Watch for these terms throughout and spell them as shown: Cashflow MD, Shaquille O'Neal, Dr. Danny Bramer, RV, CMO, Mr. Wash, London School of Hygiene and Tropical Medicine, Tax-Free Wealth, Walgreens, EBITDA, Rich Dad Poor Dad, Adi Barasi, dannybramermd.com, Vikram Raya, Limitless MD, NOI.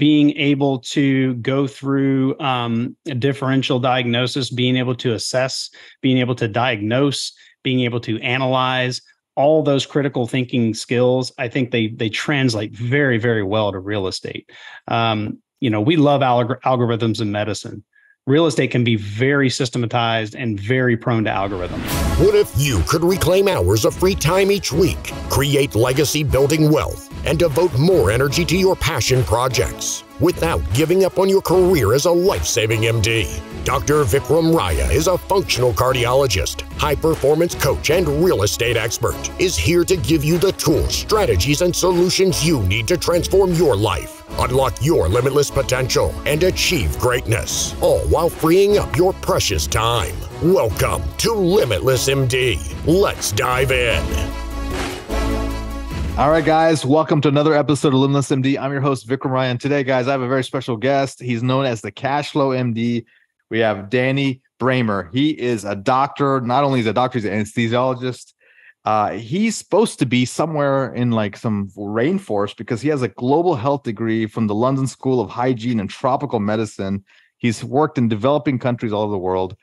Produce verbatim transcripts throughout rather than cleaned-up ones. being able to go through um, a differential diagnosis, being able to assess, being able to diagnose, being able to analyze, all those critical thinking skills, I think they they translate very, very well to real estate. Um, you know, we love algor- algorithms in medicine. Real estate can be very systematized and very prone to algorithms. What if you could reclaim hours of free time each week, create legacy building wealth, and devote more energy to your passion projects without giving up on your career as a life-saving M D? Doctor Vikram Raya is a functional cardiologist, high-performance coach, and real estate expert, is here to give you the tools, strategies, and solutions you need to transform your life, unlock your limitless potential, and achieve greatness, all while freeing up your precious time. Welcome to Limitless M D. Let's dive in. All right, guys, welcome to another episode of Limitless M D. I'm your host, Vikram Ryan. Today, guys, I have a very special guest. He's known as the Cashflow M D. We have Danny Bramer. He is a doctor. Not only is a doctor, he's an anesthesiologist. Uh, he's supposed to be somewhere in like some rainforest because he has a global health degree from the London School of Hygiene and Tropical Medicine. He's worked in developing countries all over the world.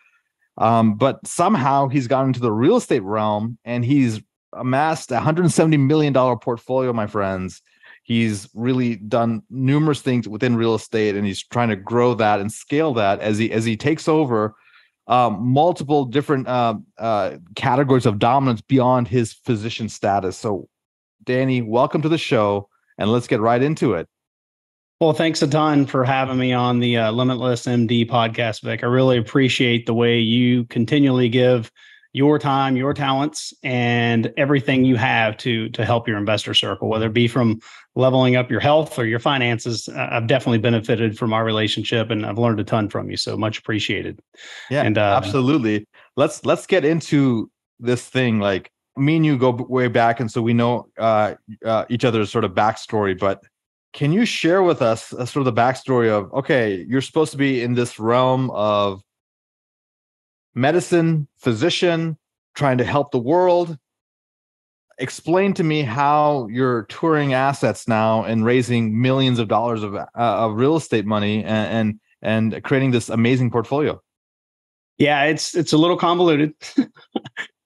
Um, but somehow he's gotten into the real estate realm and he's amassed a one hundred seventy million dollars portfolio, my friends. He's really done numerous things within real estate, and he's trying to grow that and scale that as he as he takes over um, multiple different uh, uh, categories of dominance beyond his physician status. So, Danny, welcome to the show, and let's get right into it. Well, thanks a ton for having me on the uh, Limitless M D podcast, Vic. I really appreciate the way you continually give your time, your talents, and everything you have to to help your investor circle, whether it be from leveling up your health or your finances. Uh, I've definitely benefited from our relationship, and I've learned a ton from you. So much appreciated. Yeah, and uh, absolutely. Let's let's get into this thing. Like, me and you go way back, and so we know uh, uh, each other's sort of backstory. But can you share with us a sort of the backstory of, okay, you're supposed to be in this realm of medicine, physician, trying to help the world? Explain to me how you're touring assets now and raising millions of dollars of, uh, of real estate money and, and and creating this amazing portfolio. Yeah, it's it's a little convoluted.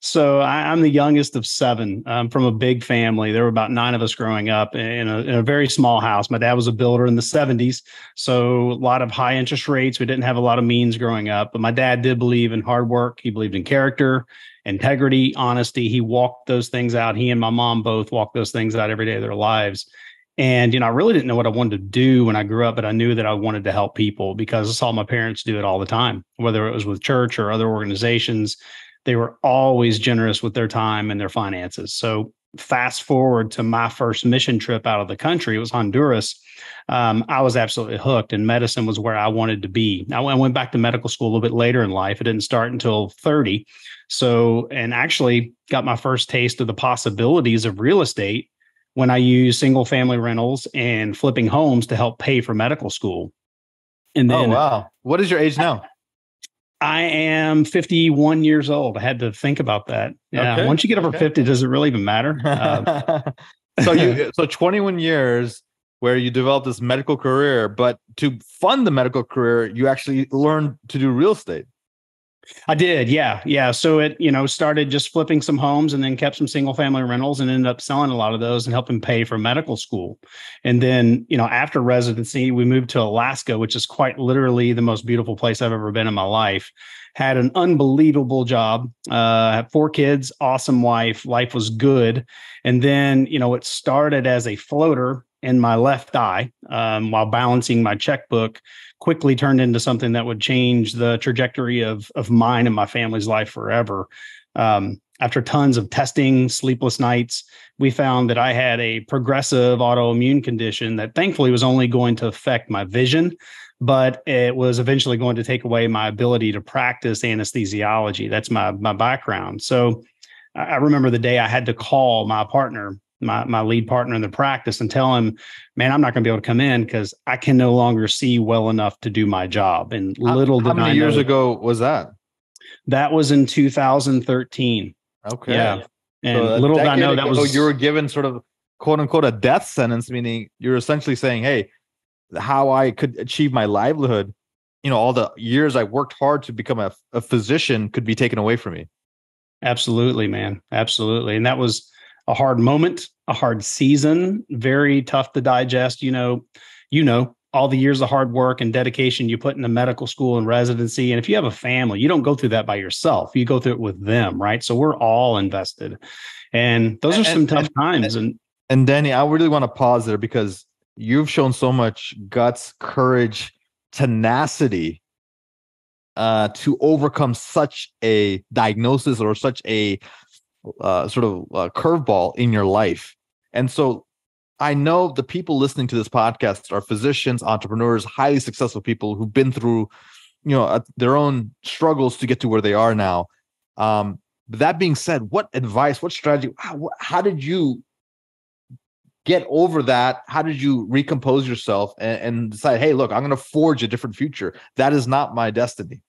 So I, I'm the youngest of seven um, from a big family. There were about nine of us growing up in a, in a very small house. My dad was a builder in the seventies, so a lot of high interest rates. We didn't have a lot of means growing up, but my dad did believe in hard work. He believed in character, integrity, honesty. He walked those things out. He and my mom both walked those things out every day of their lives. And, you know, I really didn't know what I wanted to do when I grew up, but I knew that I wanted to help people because I saw my parents do it all the time, whether it was with church or other organizations. They were always generous with their time and their finances. So fast forward to my first mission trip out of the country, it was Honduras. Um, I was absolutely hooked, and medicine was where I wanted to be. I went back to medical school a little bit later in life. It didn't start until thirty. So, and actually got my first taste of the possibilities of real estate when I used single family rentals and flipping homes to help pay for medical school. And then, oh, wow. What is your age now? I am fifty-one years old. I had to think about that. Yeah. Okay. Once you get over okay. fifty, does it really even matter? Uh, so you, so twenty-one years where you developed this medical career, but to fund the medical career, you actually learned to do real estate. I did. Yeah. Yeah. So it, you know, started just flipping some homes and then kept some single family rentals and ended up selling a lot of those and helping pay for medical school. And then, you know, after residency, we moved to Alaska, which is quite literally the most beautiful place I've ever been in my life. Had an unbelievable job, uh, had four kids, awesome wife, life was good. And then, you know, it started as a floater in my left eye um, while balancing my checkbook, quickly turned into something that would change the trajectory of, of mine and my family's life forever. Um, after tons of testing, sleepless nights, we found that I had a progressive autoimmune condition that thankfully was only going to affect my vision, but it was eventually going to take away my ability to practice anesthesiology. That's my, my background. So I remember the day I had to call my partner, My my lead partner in the practice, and tell him, man, I'm not going to be able to come in because I can no longer see well enough to do my job. And little did I know. How many years ago was that? That was in two thousand thirteen. Okay. Yeah. And little did I know that was, you were given sort of quote unquote a death sentence, meaning you're essentially saying, hey, how I could achieve my livelihood, you know, all the years I worked hard to become a, a physician could be taken away from me. Absolutely, man. Absolutely. And that was a hard moment, a hard season, very tough to digest. You know, you know, all the years of hard work and dedication you put into medical school and residency. And if you have a family, you don't go through that by yourself. You go through it with them, right? So we're all invested. And those are some and, tough and, times. And, and Danny, I really want to pause there because you've shown so much guts, courage, tenacity uh, to overcome such a diagnosis or such a uh, sort of uh, curveball in your life. And so I know the people listening to this podcast are physicians, entrepreneurs, highly successful people who've been through, you know, uh, their own struggles to get to where they are now. Um, but that being said, what advice, what strategy, how, how did you get over that? How did you recompose yourself and, and decide, hey, look, I'm going to forge a different future. That is not my destiny.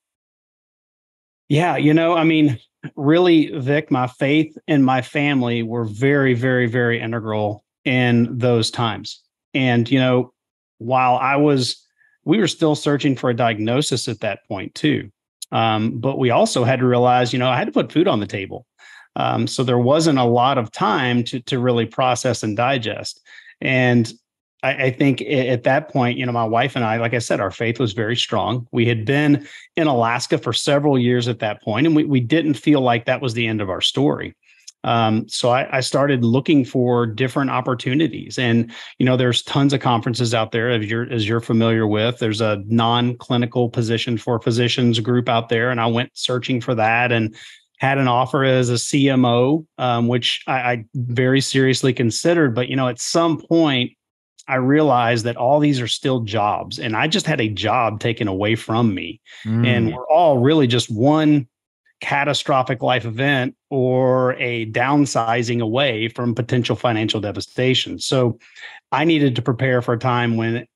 Yeah, you know, I mean, really, Vic, my faith and my family were very, very, very integral in those times. And, you know, while I was, we were still searching for a diagnosis at that point too. Um, but we also had to realize, you know, I had to put food on the table. Um, so there wasn't a lot of time to, to really process and digest. And I, I think at that point, you know, my wife and I, like I said, our faith was very strong. We had been in Alaska for several years at that point, and we, we didn't feel like that was the end of our story. Um, so I, I started looking for different opportunities, and, you know, there's tons of conferences out there, as you're, as you're familiar with. There's a non-clinical position for physicians group out there. And I went searching for that and had an offer as a C M O, um, which I, I very seriously considered. But, you know, at some point I realized that all these are still jobs, and I just had a job taken away from me. Mm. And we're all really just one catastrophic life event or a downsizing away from potential financial devastation. So I needed to prepare for a time when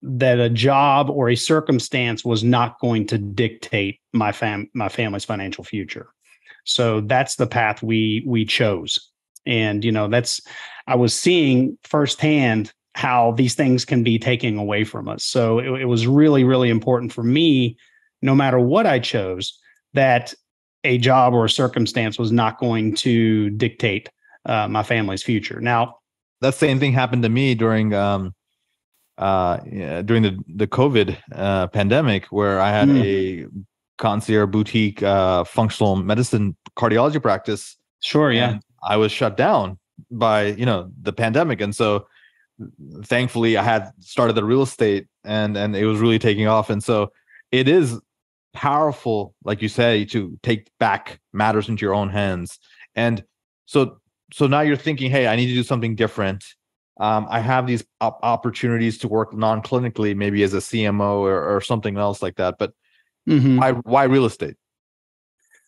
that a job or a circumstance was not going to dictate my fam my family's financial future. So that's the path we we chose. And, you know, that's, I was seeing firsthand how these things can be taken away from us. So it, it was really, really important for me, no matter what I chose, that a job or a circumstance was not going to dictate uh, my family's future. Now, that same thing happened to me during um, uh, yeah, during the the COVID uh, pandemic, where I had mm. a concierge boutique uh, functional medicine cardiology practice. Sure, yeah. I was shut down by you know the pandemic, and so thankfully I had started the real estate, and and it was really taking off, and so it is powerful, like you say, to take back matters into your own hands. And so so now you're thinking, hey, I need to do something different. Um, I have these op opportunities to work non-clinically, maybe as a C M O or, or something else like that. But mm-hmm. why, why real estate?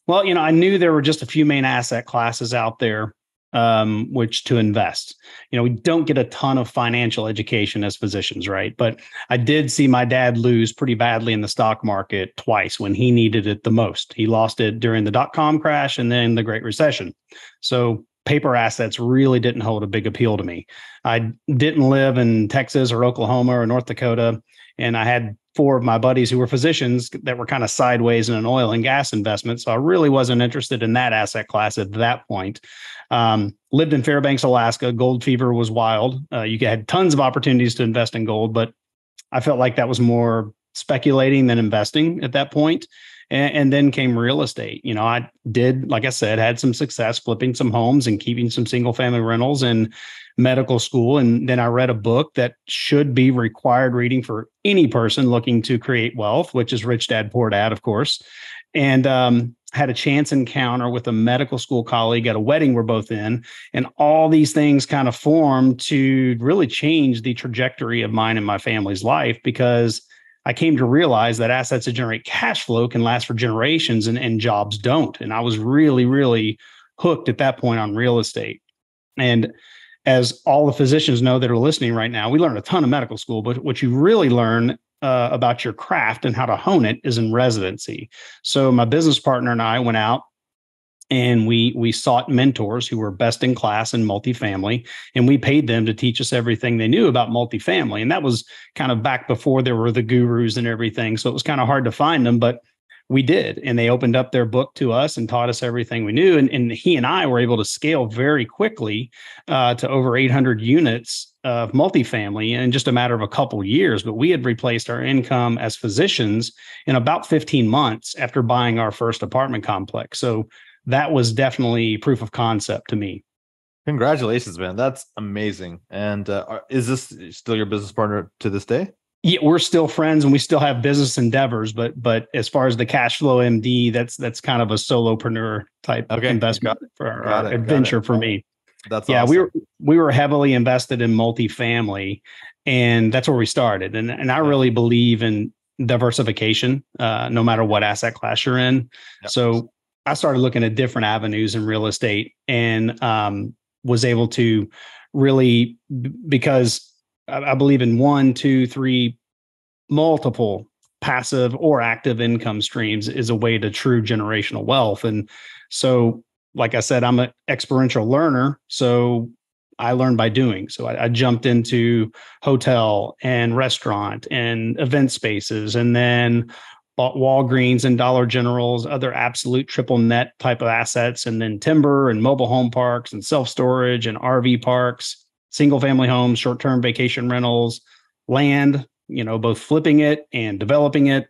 Well, you know, I knew there were just a few main asset classes out there um, which to invest. You know, we don't get a ton of financial education as physicians, right? But I did see my dad lose pretty badly in the stock market twice when he needed it the most. He lost it during the dot-com crash and then the Great Recession. So paper assets really didn't hold a big appeal to me. I didn't live in Texas or Oklahoma or North Dakota, and I had four of my buddies who were physicians that were kind of sideways in an oil and gas investment. So I really wasn't interested in that asset class at that point. Um, lived in Fairbanks, Alaska. Gold fever was wild. Uh, you had tons of opportunities to invest in gold, but I felt like that was more speculating than investing at that point. And, and then came real estate. You know, I did, like I said, had some success flipping some homes and keeping some single family rentals and medical school. And then I read a book that should be required reading for any person looking to create wealth, which is Rich Dad, Poor Dad, of course. And um, had a chance encounter with a medical school colleague at a wedding we're both in. And all these things kind of formed to really change the trajectory of mine and my family's life, because I came to realize that assets that generate cash flow can last for generations, and, and jobs don't. And I was really, really hooked at that point on real estate. And as all the physicians know that are listening right now, we learn a ton of medical school, but what you really learn uh, about your craft and how to hone it is in residency. So my business partner and I went out And we we sought mentors who were best in class in multifamily, and we paid them to teach us everything they knew about multifamily. And that was kind of back before there were the gurus and everything. So it was kind of hard to find them, but we did. And they opened up their book to us and taught us everything we knew. And, and he and I were able to scale very quickly uh, to over eight hundred units of multifamily in just a matter of a couple of years. But we had replaced our income as physicians in about fifteen months after buying our first apartment complex. So that was definitely proof of concept to me. Congratulations, man. That's amazing. And uh, is this still your business partner to this day? Yeah, we're still friends and we still have business endeavors, but but as far as the Cash Flow M D, that's that's kind of a solopreneur type okay. investment got for got our it, adventure for me. That's yeah, awesome. we were we were heavily invested in multifamily, and that's where we started. And and I really believe in diversification, uh, no matter what asset class you're in. Yep. So I started looking at different avenues in real estate, and um, was able to really, because I believe in one, two, three, multiple passive or active income streams is a way to true generational wealth. And so, like I said, I'm an experiential learner. So I learned by doing. So I, I jumped into hotel and restaurant and event spaces, and then bought Walgreens and Dollar Generals, other absolute triple net type of assets, and then timber and mobile home parks and self-storage and R V parks, single family homes, short-term vacation rentals, land, you know, both flipping it and developing it,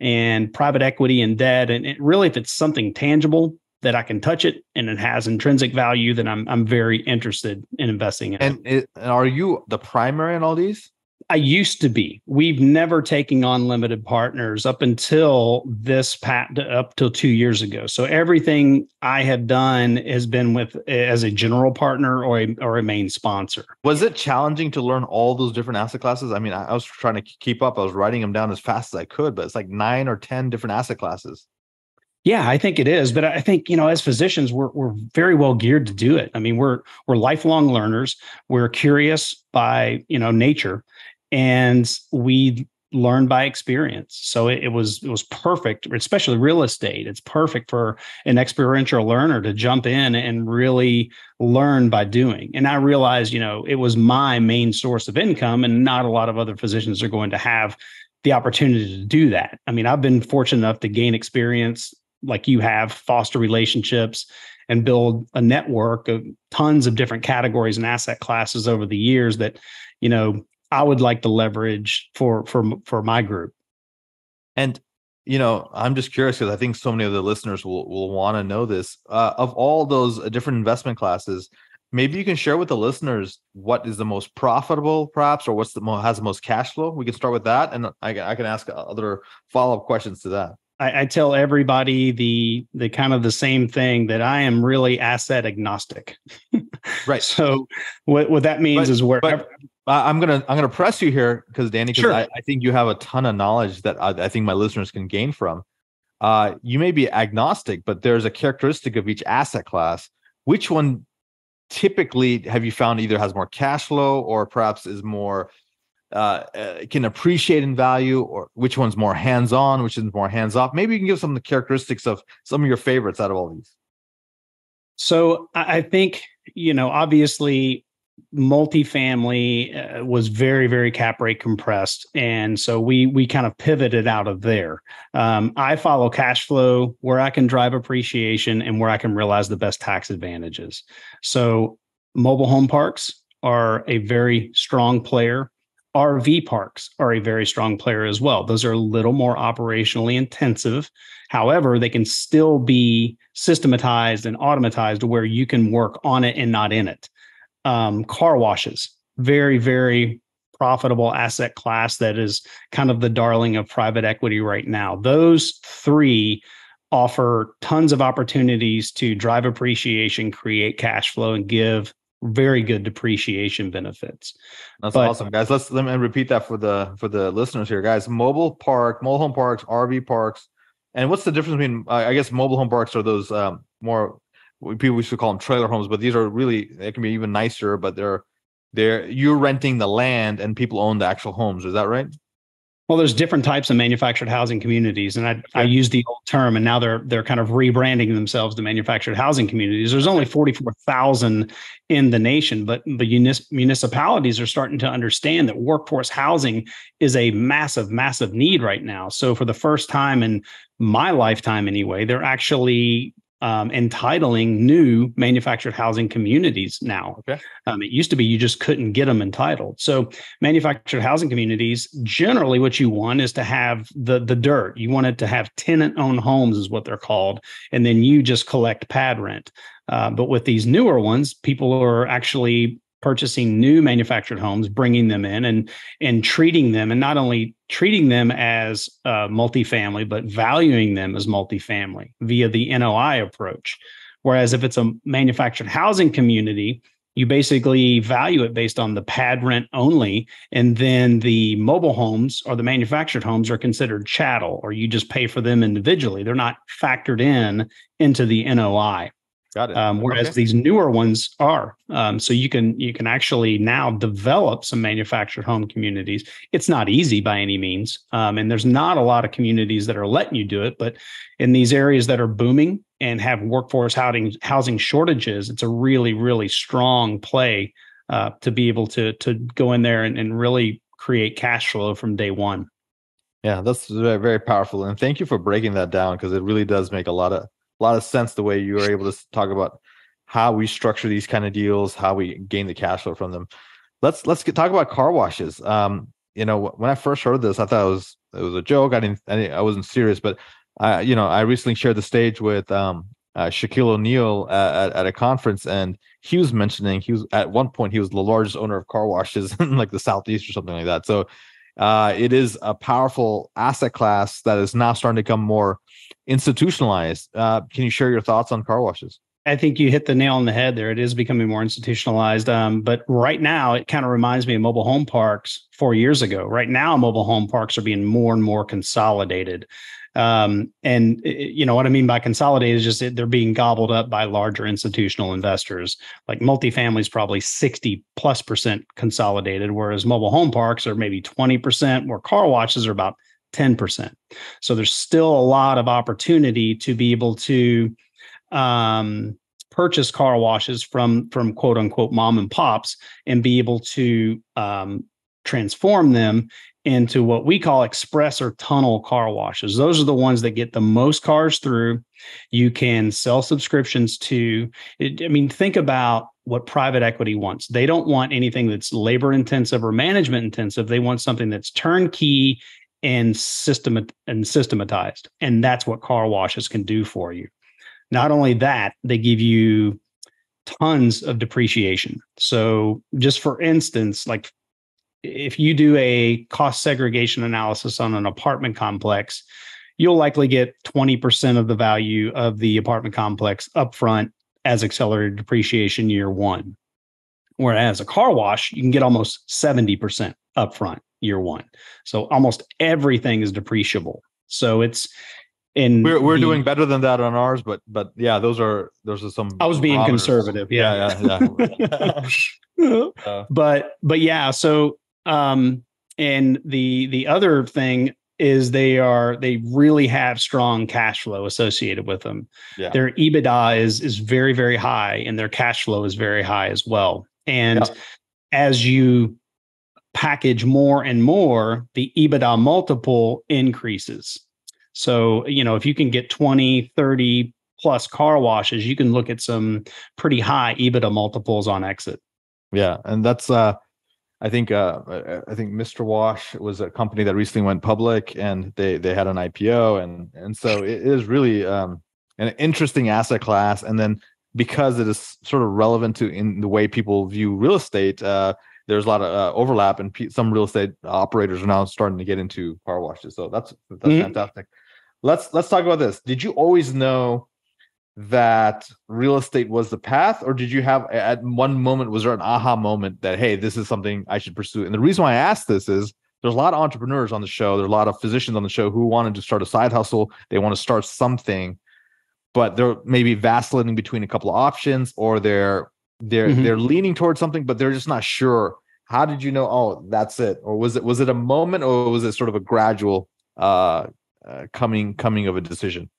and private equity and debt. And it really, if it's something tangible that I can touch it and it has intrinsic value, then I'm I'm very interested in investing in and it. And are you the primary in all these? I used to be. We've never taken on limited partners up until this pat up till two years ago. So everything I have done has been with as a general partner or a or a main sponsor. Was it challenging to learn all those different asset classes? I mean, I was trying to keep up. I was writing them down as fast as I could, but it's like nine or ten different asset classes. Yeah, I think it is. But I think, you know, as physicians, we're we're very well geared to do it. I mean, we're we're lifelong learners. We're curious by, you know, nature. And we learn by experience. So it, it was it was perfect, especially real estate. It's perfect for an experiential learner to jump in and really learn by doing. And I realized, you know, it was my main source of income, and not a lot of other physicians are going to have the opportunity to do that. I mean, I've been fortunate enough to gain experience like you have, foster relationships, and build a network of tons of different categories and asset classes over the years that, you know, I would like to leverage for for for my group. And, you know, I'm just curious because I think so many of the listeners will will want to know this. Uh, of all those different investment classes, maybe you can share with the listeners what is the most profitable, perhaps, or what's the mo- has the most cash flow. We can start with that, and I, I can ask other follow up questions to that. I, I tell everybody the the kind of the same thing, that I am really asset agnostic. Right. So what what that means but, is wherever. But, I'm gonna I'm gonna press you here because Danny, because sure. I, I think you have a ton of knowledge that I, I think my listeners can gain from. Uh, you may be agnostic, but there's a characteristic of each asset class. Which one typically have you found either has more cash flow or perhaps is more uh, uh, can appreciate in value, or which one's more hands on, which is more hands off? Maybe you can give some of the characteristics of some of your favorites out of all these. So I think, you know, obviously, multifamily uh, was very, very cap rate compressed. And so we we kind of pivoted out of there. Um, I follow cash flow where I can drive appreciation and where I can realize the best tax advantages. So mobile home parks are a very strong player. R V parks are a very strong player as well. Those are a little more operationally intensive. However, they can still be systematized and automatized where you can work on it and not in it. Um, car washes, very, very profitable asset class that is kind of the darling of private equity right now. Those three offer tons of opportunities to drive appreciation, create cash flow, and give very good depreciation benefits. That's but, awesome, guys. Let's let me repeat that for the for the listeners here, guys. Mobile park, mobile home parks, R V parks, and what's the difference between? Uh, I guess mobile home parks are those um, more. People used to call them trailer homes, but these are really, they can be even nicer, but they're, they're, you're renting the land and people own the actual homes. Is that right? Well, there's different types of manufactured housing communities, and I, I use the old term, and now they're they're kind of rebranding themselves to manufactured housing communities. There's only forty-four thousand in the nation, but but municipalities are starting to understand that workforce housing is a massive, massive need right now. So for the first time in my lifetime, anyway, they're actually Um, entitling new manufactured housing communities now. Okay. Um, it used to be you just couldn't get them entitled. So manufactured housing communities, generally what you want is to have the, the dirt. You want it to have tenant-owned homes is what they're called, and then you just collect pad rent. Uh, but with these newer ones, people are actually purchasing new manufactured homes, bringing them in and and treating them, and not only treating them as uh, multifamily, but valuing them as multifamily via the N O I approach. Whereas if it's a manufactured housing community, you basically value it based on the pad rent only, and then the mobile homes or the manufactured homes are considered chattel, or you just pay for them individually. They're not factored in into the N O I. Got it. Um, whereas okay. these newer ones are, um, so you can you can actually now develop some manufactured home communities. It's not easy by any means, um, and there's not a lot of communities that are letting you do it. But in these areas that are booming and have workforce housing housing shortages, it's a really really strong play uh, to be able to to go in there and, and really create cash flow from day one. Yeah, that's very, very powerful, and thank you for breaking that down, because it really does make a lot of. A lot of sense the way you were able to talk about how we structure these kind of deals, how we gain the cash flow from them. Let's let's get, talk about car washes. Um, you know, when I first heard this, I thought it was it was a joke. I didn't, I, didn't, I wasn't serious. But I, you know, I recently shared the stage with um, uh, Shaquille O'Neal at, at a conference, and he was mentioning he was at one point he was the largest owner of car washes in like the Southeast or something like that. So uh, it is a powerful asset class that is now starting to become more institutionalized. Uh, can you share your thoughts on car washes? I think you hit the nail on the head there. It is becoming more institutionalized. Um, but right now, it kind of reminds me of mobile home parks four years ago. Right now, mobile home parks are being more and more consolidated. Um, and it, you know what I mean by consolidated is just it, they're being gobbled up by larger institutional investors. Like multifamily is probably sixty plus percent consolidated, whereas mobile home parks are maybe twenty percent, where car washes are about ten percent. So there's still a lot of opportunity to be able to um, purchase car washes from, from quote unquote mom and pops, and be able to um, transform them into what we call express or tunnel car washes. Those are the ones that get the most cars through. You can sell subscriptions to. I mean, think about what private equity wants. They don't want anything that's labor intensive or management intensive. They want something that's turnkey and system and systematized. And that's what car washes can do for you. Not only that, they give you tons of depreciation. So just for instance, like if you do a cost segregation analysis on an apartment complex, you'll likely get twenty percent of the value of the apartment complex upfront as accelerated depreciation year one. Whereas a car wash, you can get almost seventy percent upfront year one. So almost everything is depreciable. So it's in we're we're the, doing better than that on ours, but but yeah, those are those are some I was being robbers. Conservative. Yeah, yeah, yeah. yeah. uh, but but yeah, so um and the the other thing is they are they really have strong cash flow associated with them. Yeah. Their EBITDA is is very, very high, and their cash flow is very high as well. And yeah. as you package more and more, the EBITDA multiple increases. So, you know, if you can get twenty, thirty plus car washes, you can look at some pretty high EBITDA multiples on exit. Yeah. And that's, uh, I think, uh, I think Mister Wash was a company that recently went public, and they, they had an I P O. And, and so it is really um, an interesting asset class. And then because it is sort of relevant to in the way people view real estate, uh, there's a lot of uh, overlap, and pe- some real estate operators are now starting to get into car washes. So that's that's mm-hmm. fantastic. Let's let's talk about this. Did you always know that real estate was the path, or did you have at one moment, was there an aha moment that, hey, this is something I should pursue? And the reason why I ask this is there's a lot of entrepreneurs on the show. There are a lot of physicians on the show who wanted to start a side hustle. They want to start something, but they're maybe vacillating between a couple of options, or they're They're mm-hmm. they're leaning towards something, but they're just not sure How did you know, oh, that's it? Or was it, was it a moment, or was it sort of a gradual uh, uh, coming, coming of a decision?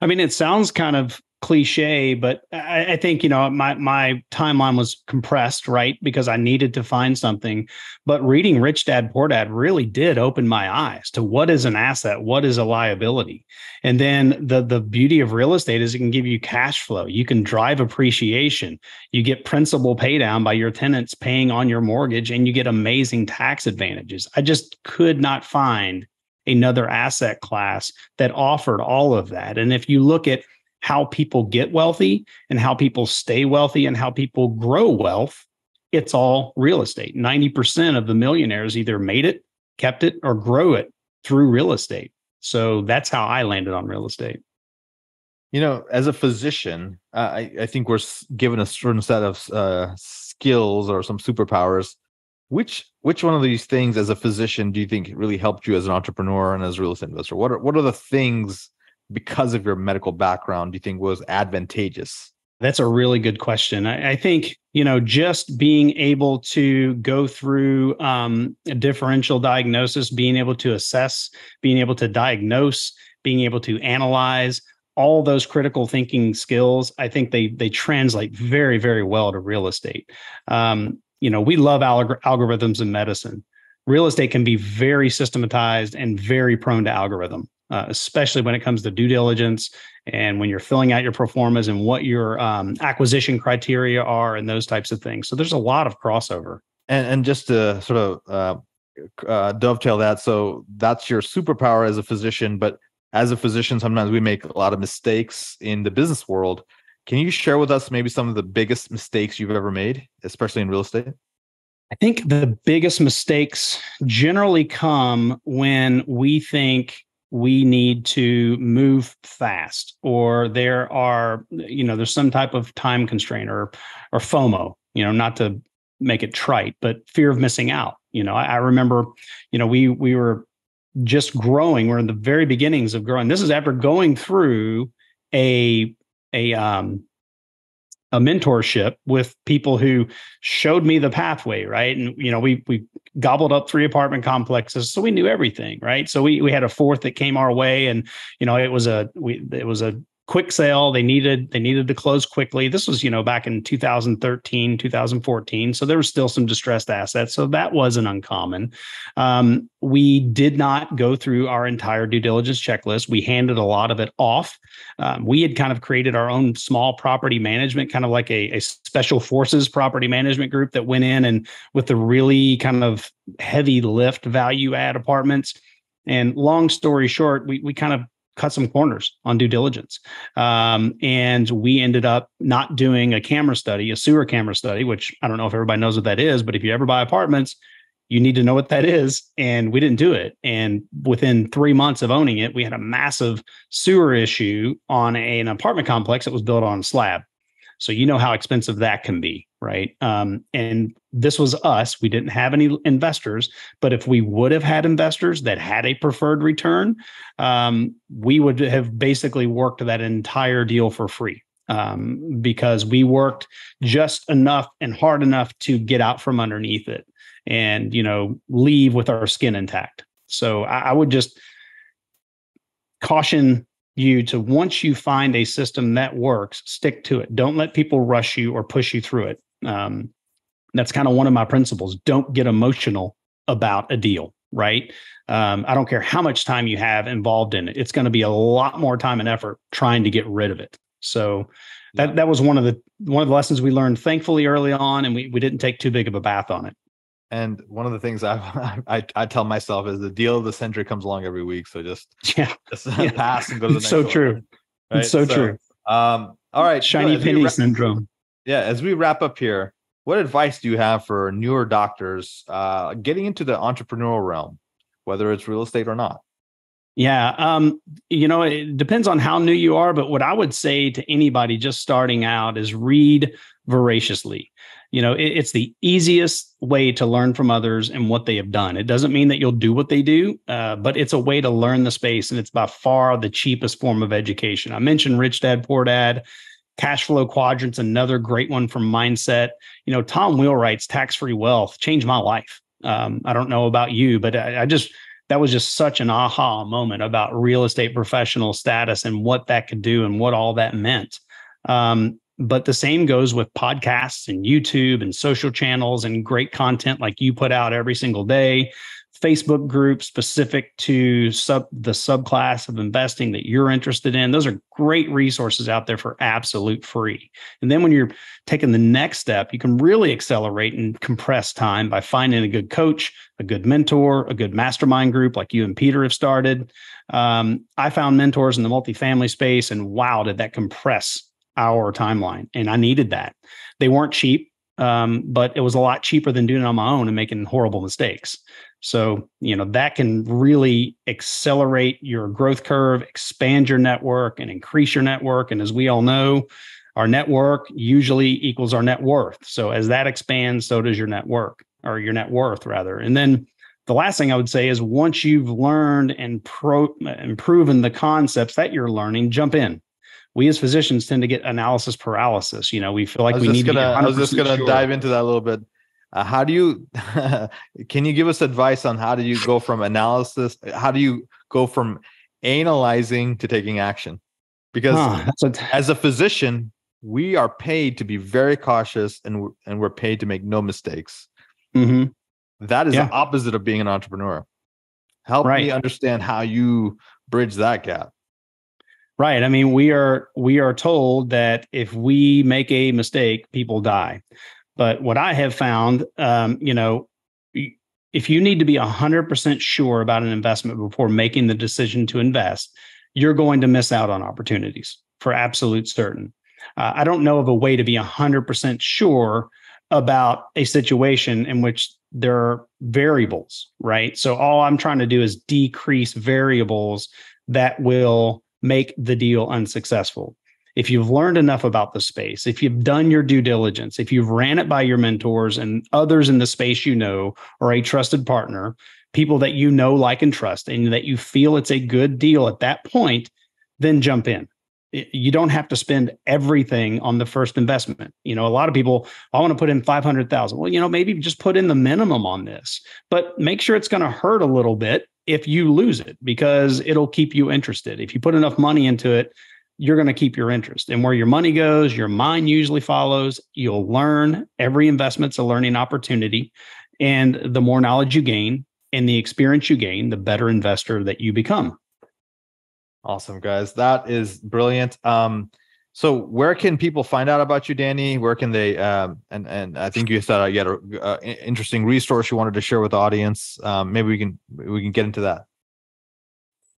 I mean, it sounds kind of cliche, but I, I think, you know, my, my timeline was compressed, right? Because I needed to find something, but reading Rich Dad, Poor Dad really did open my eyes to what is an asset, what is a liability. And then the, the beauty of real estate is it can give you cash flow. You can drive appreciation. You get principal pay down by your tenants paying on your mortgage, and you get amazing tax advantages. I just could not find another asset class that offered all of that. And if you look at how people get wealthy and how people stay wealthy and how people grow wealth, it's all real estate. ninety percent of the millionaires either made it, kept it, or grow it through real estate. So that's how I landed on real estate. You know, as a physician, uh, I, I think we're given a certain set of uh, skills or some superpowers. Which which one of these things as a physician do you think really helped you as an entrepreneur and as a real estate investor? What are, what are the things, because of your medical background, do you think was advantageous? That's a really good question. I, I think, you know, just being able to go through um, a differential diagnosis, being able to assess, being able to diagnose, being able to analyze, all those critical thinking skills, I think they they translate very, very well to real estate. Um, you know, we love algor- algorithms in medicine. Real estate can be very systematized and very prone to algorithm. Uh, especially when it comes to due diligence and when you're filling out your pro formas and what your um, acquisition criteria are and those types of things. So there's a lot of crossover. And, and just to sort of uh, uh, dovetail that, so that's your superpower as a physician, but as a physician, sometimes we make a lot of mistakes in the business world. Can you share with us maybe some of the biggest mistakes you've ever made, especially in real estate? I think the biggest mistakes generally come when we think we need to move fast, or there are, you know, there's some type of time constraint or, or FOMO, you know, not to make it trite, but fear of missing out. You know, I, I remember, you know, we, we were just growing. We're in the very beginnings of growing. This is after going through a, a, um, a mentorship with people who showed me the pathway, right? And, you know, we we gobbled up three apartment complexes, so we knew everything, right? So we we had a fourth that came our way, and, you know, it was a we it was a quick sale. They needed they needed to close quickly. This was, you know, back in two thousand thirteen, two thousand fourteen. So there was still some distressed assets. So that wasn't uncommon. Um, we did not go through our entire due diligence checklist. We handed a lot of it off. Um, we had kind of created our own small property management, kind of like a, a special forces property management group that went in and with the really kind of heavy lift value add apartments. And long story short, we we kind of cut some corners on due diligence. Um, and we ended up not doing a camera study, a sewer camera study, which I don't know if everybody knows what that is, but if you ever buy apartments, you need to know what that is. And we didn't do it. And within three months of owning it, we had a massive sewer issue on a, an apartment complex that was built on a slab. So you know how expensive that can be, right? Um, and this was us. We didn't have any investors, but if we would have had investors that had a preferred return, um, we would have basically worked that entire deal for free um, because we worked just enough and hard enough to get out from underneath it and, you know, leave with our skin intact. So I, I would just caution you to, once you find a system that works, stick to it. Don't let people rush you or push you through it. Um, that's kind of one of my principles. Don't get emotional about a deal, right? Um, I don't care how much time you have involved in it. It's going to be a lot more time and effort trying to get rid of it. So that that was one of the one of the lessons we learned, thankfully, early on, and we we didn't take too big of a bath on it. And one of the things I, I I tell myself is the deal of the century comes along every week. So just, yeah. just yeah. pass and go to the next so one. True. Right? It's so, so true. Um, all right. Shiny so penny ra- syndrome. Yeah. As we wrap up here, what advice do you have for newer doctors uh, getting into the entrepreneurial realm, whether it's real estate or not? Yeah. Um, you know, it depends on how new you are, but what I would say to anybody just starting out is read voraciously. You know, it, it's the easiest way to learn from others and what they have done. It doesn't mean that you'll do what they do, uh, but it's a way to learn the space. And it's by far the cheapest form of education. I mentioned Rich Dad, Poor Dad. Cash Flow Quadrant's another great one from Mindset. You know, Tom Wheelwright's Tax-Free Wealth changed my life. Um, I don't know about you, but I, I just, that was just such an aha moment about real estate professional status and what that could do and what all that meant. Um, but the same goes with podcasts and YouTube and social channels and great content like you put out every single day, Facebook groups specific to sub the subclass of investing that you're interested in. Those are great resources out there for absolute free. And then when you're taking the next step, you can really accelerate and compress time by finding a good coach, a good mentor, a good mastermind group like you and Peter have started. Um, I found mentors in the multifamily space, and wow, did that compress our timeline. And I needed that. They weren't cheap, um, but it was a lot cheaper than doing it on my own and making horrible mistakes. So, you know, that can really accelerate your growth curve, expand your network, and increase your network. And as we all know, our network usually equals our net worth. So as that expands, so does your network, or your net worth rather. And then the last thing I would say is once you've learned and, pro- and proven the concepts that you're learning, jump in. We as physicians tend to get analysis paralysis. You know, we feel like we need gonna, to be one hundred percent I was just going to sure. dive into that a little bit. Uh, how do you, can you give us advice on how do you go from analysis? How do you go from analyzing to taking action? Because huh, that's a t- as a physician, we are paid to be very cautious and we're, and we're paid to make no mistakes. Mm-hmm. That is yeah. the opposite of being an entrepreneur. Help right. me understand how you bridge that gap. Right. I mean, we are we are told that if we make a mistake, people die. But what I have found, um, you know, if you need to be one hundred percent sure about an investment before making the decision to invest, you're going to miss out on opportunities for absolute certain. Uh, I don't know of a way to be one hundred percent sure about a situation in which there are variables, right? So all I'm trying to do is decrease variables that will make the deal unsuccessful. If you've learned enough about the space, if you've done your due diligence, if you've ran it by your mentors and others in the space you know, or a trusted partner, people that you know, like, and trust, and that you feel it's a good deal at that point, then jump in. You don't have to spend everything on the first investment. You know, a lot of people, I want to put in five hundred thousand dollars. Well, you know, maybe just put in the minimum on this, but make sure it's going to hurt a little bit if you lose it, because it'll keep you interested. If you put enough money into it, you're going to keep your interest. And where your money goes, your mind usually follows. You'll learn. Every investment's a learning opportunity. And the more knowledge you gain and the experience you gain, the better investor that you become. Awesome, guys. That is brilliant. Um, so where can people find out about you, Danny? Where can they, um, and, and I think you said you had an uh, interesting resource you wanted to share with the audience. Um, maybe we can, we can get into that.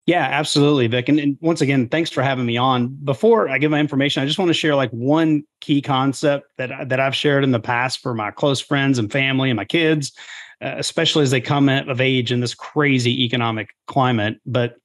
Yeah, absolutely, Vic. And, and once again, thanks for having me on. Before I give my information, I just want to share like one key concept that, that I've shared in the past for my close friends and family and my kids, uh, especially as they come of age in this crazy economic climate. But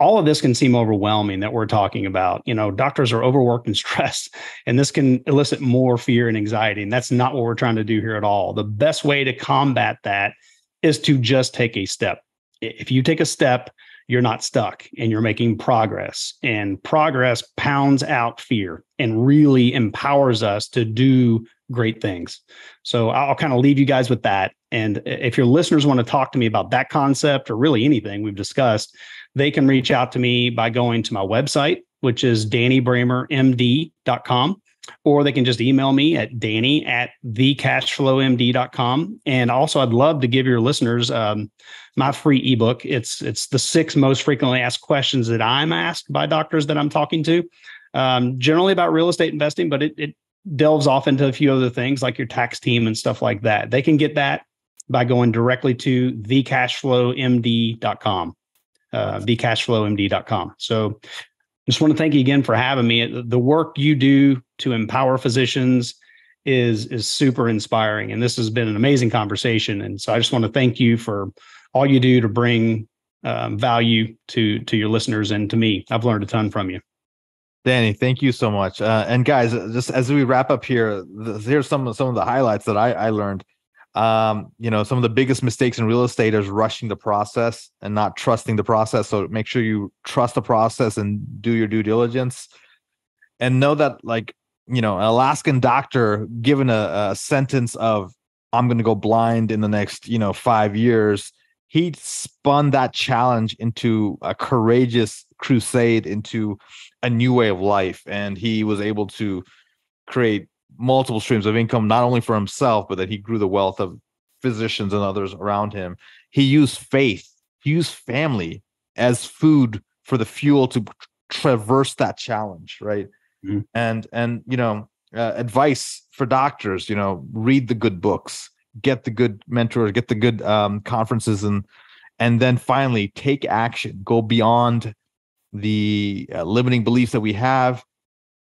all of this can seem overwhelming that we're talking about. You know, doctors are overworked and stressed, and this can elicit more fear and anxiety. And that's not what we're trying to do here at all. The best way to combat that is to just take a step. If you take a step, you're not stuck and you're making progress. And progress pounds out fear and really empowers us to do great things. So I'll kind of leave you guys with that. And if your listeners want to talk to me about that concept or really anything we've discussed, they can reach out to me by going to my website, which is danny bramer m d dot com, or they can just email me at danny at the cash flow m d dot com. And also, I'd love to give your listeners um, my free ebook. It's it's the six most frequently asked questions that I'm asked by doctors that I'm talking to, um, generally about real estate investing, but it, it delves off into a few other things like your tax team and stuff like that. They can get that by going directly to the cash flow m d dot com. Uh, the cash flow m d dot com. So just want to thank you again for having me. The work you do to empower physicians is, is super inspiring. And this has been an amazing conversation. And so I just want to thank you for all you do to bring um, value to, to your listeners and to me. I've learned a ton from you. Danny, thank you so much. Uh, and guys, just as we wrap up here, th- here's some of, some of the highlights that I, I learned. Um, you know, some of the biggest mistakes in real estate is rushing the process and not trusting the process. So make sure you trust the process and do your due diligence, and know that like you know, an Alaskan doctor given a, a sentence of, I'm going to go blind in the next, you know, five years, he spun that challenge into a courageous crusade, into a new way of life. And he was able to create multiple streams of income, not only for himself, but that he grew the wealth of physicians and others around him. He used faith, he used family as food for the fuel to traverse that challenge, right? Mm-hmm. And, and you know, uh, advice for doctors, you know, read the good books, get the good mentors, get the good um, conferences, and and then finally take action, go beyond the uh, limiting beliefs that we have,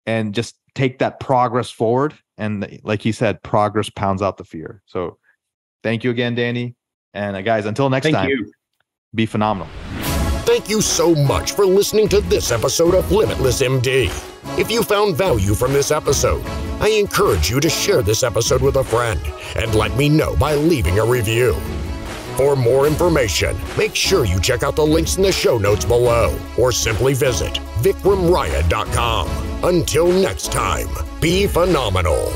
and just take that progress forward. And like he said, progress pounds out the fear. So thank you again, Danny. And uh, guys, until next thank time, you. Be phenomenal. Thank you so much for listening to this episode of Limitless M D. If you found value from this episode, I encourage you to share this episode with a friend and let me know by leaving a review. For more information, make sure you check out the links in the show notes below or simply visit vikram raya dot com. Until next time, be phenomenal.